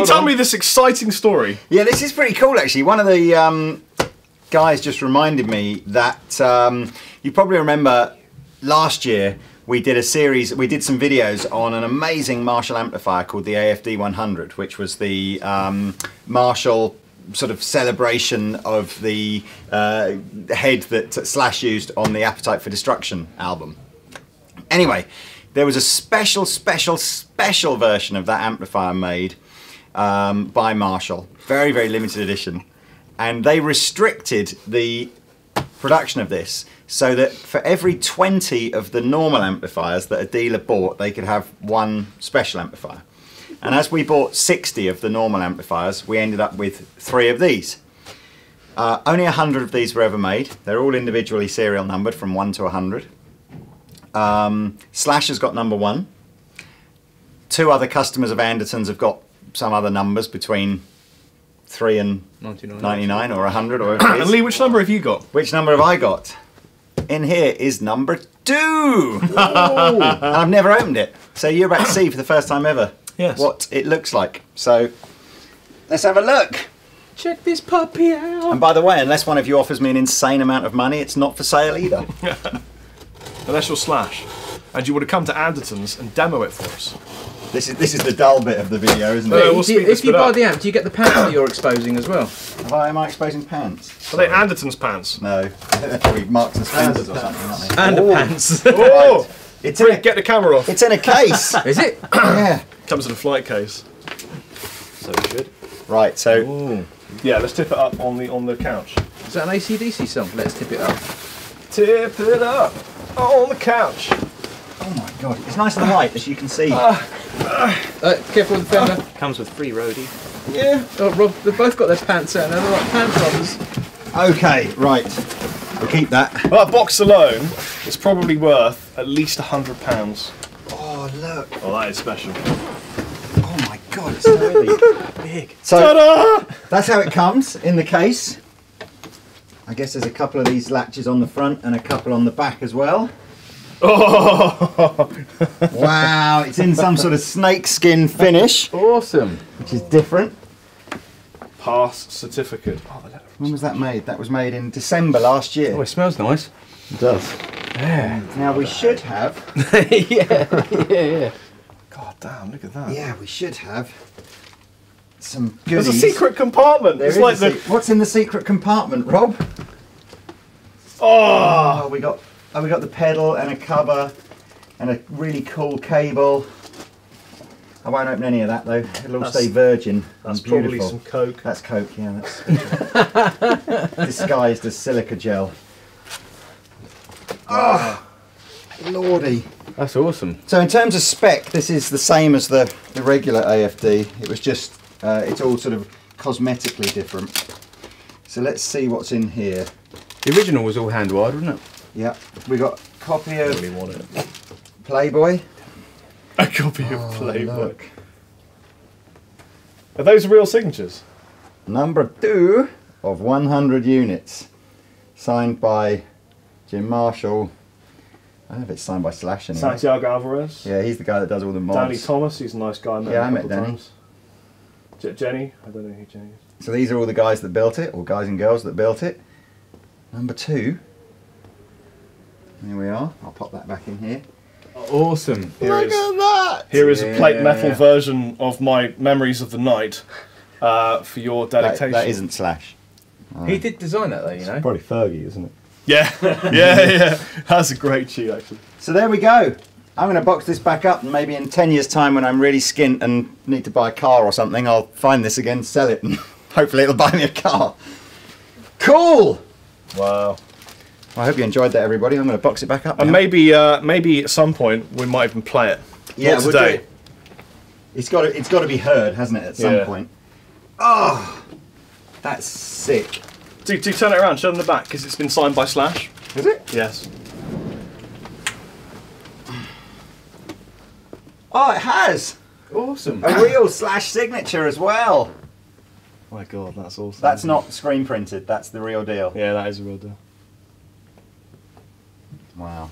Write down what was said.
Lee, tell me this exciting story. Yeah, this is pretty cool actually. One of the guys just reminded me that you probably remember last year we did a series, we did some videos on an amazing Marshall amplifier called the AFD 100, which was the Marshall sort of celebration of the head that Slash used on the Appetite for Destruction album. Anyway, there was a special, special, special version of that amplifier made by Marshall. Very, very limited edition. And they restricted the production of this so that for every 20 of the normal amplifiers that a dealer bought, they could have one special amplifier. And as we bought 60 of the normal amplifiers, we ended up with 3 of these. Only 100 of these were ever made. They're all individually serial numbered from 1 to 100. Slash has got number 1. 2 other customers of Andertons have got some other numbers between 3 and 99 or 100 or whatever it is. Lee, which number have you got? Which number have I got? In here is number 2! And I've never opened it. So you're about to see for the first time ever what it looks like. So let's have a look. Check this puppy out. And by the way, unless one of you offers me an insane amount of money, it's not for sale either. Unless you're Slash. And you would have come to Andertons and demo it for us. This is the dull bit of the video, isn't it? No, we'll if you buy the amp, do you get the pants that you're exposing as well? Am I exposing pants? Are they Andertons pants? No. They're probably Marks and Spencer's or something, aren't they? Pants. Oh! It's in get the camera off. It's in a case. Is it? Yeah. Comes in a flight case. So good. Right, so... Ooh. Yeah, let's tip it up on the couch. Is that an AC/DC song? Let's tip it up. Tip it up on the couch. Oh my god, it's nice and light as you can see. Careful with the fender. Comes with free roadie. Yeah. Oh, Rob, they've both got their pants out now, they're like pants on. Okay, right. We'll keep that. Well, that box alone is probably worth at least £100. Oh, look. Oh, that is special. Oh my god, it's really big. So, ta-da! That's how it comes in the case. I guess there's a couple of these latches on the front and a couple on the back as well. Oh! Wow, it's in some sort of snakeskin finish. Awesome. Which is different. Pass certificate. Oh, when was that made? That was made in December last year. Oh, it smells nice. It does. Yeah. Now we should have... yeah. God damn, look at that. Yeah, we should have some goodies. There's a secret compartment. There What's in the secret compartment, Rob? Oh! Oh, we got the pedal and a cover and a really cool cable. I won't open any of that though. It'll all stay virgin. That's probably some coke. That's coke, yeah. That's disguised as silica gel. Oh, lordy. That's awesome. So in terms of spec, this is the same as the regular AFD. It was just, it's all sort of cosmetically different. So let's see what's in here. The original was all hand-wired, wasn't it? Yeah, we got a copy of Playboy. A copy of Playboy. Look. Are those real signatures? Number 2 of 100 units, signed by Jim Marshall. I don't know if it's signed by Slash anymore. Santiago Alvarez. Yeah, he's the guy that does all the mods. Danny Thomas, he's a nice guy. Yeah, I met Danny. Jenny, I don't know who Jenny is. So these are all the guys that built it, or guys and girls that built it. Number 2. Here we are. I'll pop that back in here. Awesome. Look at that! Here is a plate metal version of my memories of the night for your delectation. That isn't Slash. Oh. He did design that though, you know. It's probably Fergie, isn't it? Yeah, yeah. That's a great cheat actually. So there we go. I'm going to box this back up and maybe in 10 years time when I'm really skint and need to buy a car or something, I'll find this again, sell it and hopefully it'll buy me a car. Cool! Wow. Well, I hope you enjoyed that, everybody. I'm going to box it back up now. And maybe at some point we might even play it. Yeah, not today. It's got to be heard, hasn't it? At some point. Oh, that's sick. Do turn it around. Show them the back because it's been signed by Slash. Is it? Yes. Oh, it has. Awesome. A real Slash signature as well. Oh my God, that's awesome. That's not screen printed. That's the real deal. Yeah, that is the real deal. Wow.